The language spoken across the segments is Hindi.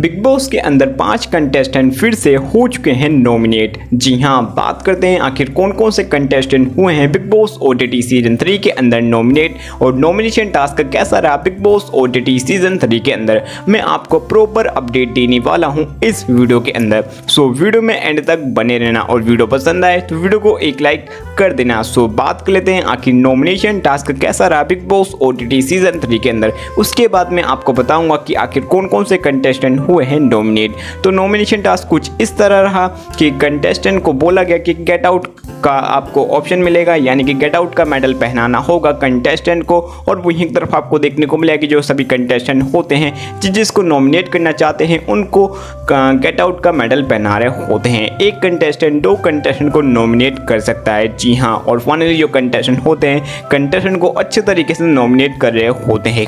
बिग बॉस के अंदर 5 कंटेस्टेंट फिर से हो चुके हैं नॉमिनेट। जी हां, बात करते हैं आखिर कौन कौन से कंटेस्टेंट हुए हैं बिग बॉस ओटीटी सीजन 3 के अंदर नॉमिनेट और नॉमिनेशन टास्क कैसा रहा बिग बॉस ओटीटी सीजन 3 के अंदर। मैं आपको प्रॉपर अपडेट देने वाला हूं इस वीडियो के अंदर, सो वीडियो में एंड तक बने रहना और वीडियो पसंद आए तो वीडियो को एक लाइक कर देना। सो बात कर लेते हैं आखिर नॉमिनेशन टास्क कैसा रहा बिग बॉस ओटीटी सीजन 3 के अंदर। उसके बाद मैं आपको बताऊंगा कि आखिर कौन कौन से कंटेस्टेंट हुए हैं नॉमिनेट। तो नॉमिनेशन टास्क कुछ इस तरह रहा कि कंटेस्टेंट को बोला गया कि गेट आउट का आपको ऑप्शन मिलेगा, यानी कि गेट आउट का मेडल पहनाना होगा कंटेस्टेंट को, और वहीं एक तरफ आपको देखने को मिला कि जो सभी कंटेस्टेंट होते हैं जिसको नॉमिनेट करना चाहते हैं उनको गेट आउट का मेडल पहना रहे होते हैं। एक कंटेस्टेंट 2 कंटेस्टेंट को नॉमिनेट कर सकता है, जी हाँ। और फाइनली जो कंटेस्टेंट होते हैं कंटेस्टेंट को अच्छे तरीके से नॉमिनेट कर रहे होते हैं।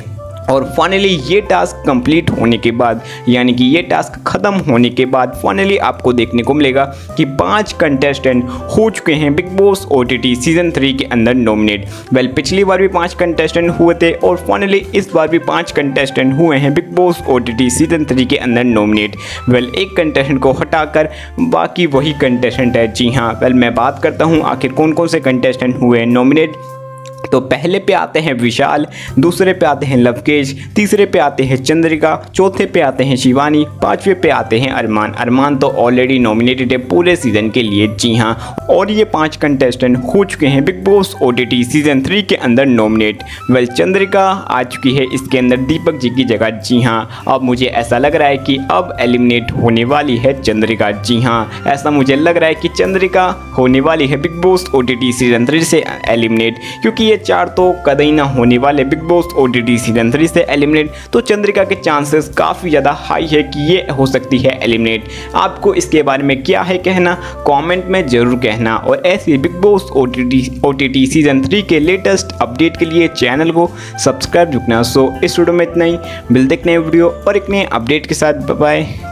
और फाइनली ये टास्क कंप्लीट होने के बाद, यानी कि ये टास्क ख़त्म होने के बाद फाइनली आपको देखने को मिलेगा कि 5 कंटेस्टेंट हो चुके हैं बिग बॉस ओटीटी सीजन 3 के अंदर नॉमिनेट। वेल, पिछली बार भी 5 कंटेस्टेंट हुए थे और फाइनली इस बार भी 5 कंटेस्टेंट हुए हैं बिग बॉस ओटीटी सीजन 3 के अंदर नॉमिनेट। वेल, एक कंटेस्टेंट को हटाकर बाकी वही कंटेस्टेंट है, जी हाँ। वेल, मैं बात करता हूँ आखिर कौन कौन से कंटेस्टेंट हुए हैं नॉमिनेट। तो पहले पे आते हैं विशाल, दूसरे पे आते हैं लवकेश, तीसरे पे आते हैं चंद्रिका, चौथे पे आते हैं शिवानी, 5वें पे आते हैं अरमान। अरमान तो ऑलरेडी नॉमिनेटेड है पूरे सीज़न के लिए, जी हाँ। और ये 5 कंटेस्टेंट हो चुके हैं बिग बॉस ओटीटी सीजन 3 के अंदर नॉमिनेट। वेल, चंद्रिका आ चुकी है इसके अंदर दीपक जी की जगह, जी हाँ। अब मुझे ऐसा लग रहा है कि अब एलिमिनेट होने वाली है चंद्रिका, जी हाँ। ऐसा मुझे लग रहा है कि चंद्रिका होने वाली है बिग बॉस ओटीटी सीजन 3 से एलिमिनेट, क्योंकि ये 4 तो कदई ना होने वाले बिग बॉस ओटीटी सीजन 3 से एलिमिनेट। तो चंद्रिका के चांसेस काफ़ी ज़्यादा हाई है कि ये हो सकती है एलिमिनेट। आपको इसके बारे में क्या है कहना, कमेंट में ज़रूर कहना। और ऐसे बिग बॉस ओटीटी सीजन 3 के लेटेस्ट अपडेट के लिए चैनल को सब्सक्राइब करना। सो इस वीडियो में इतना ही, मिलते हैं नए वीडियो और एक नए अपडेट के साथ। बाय।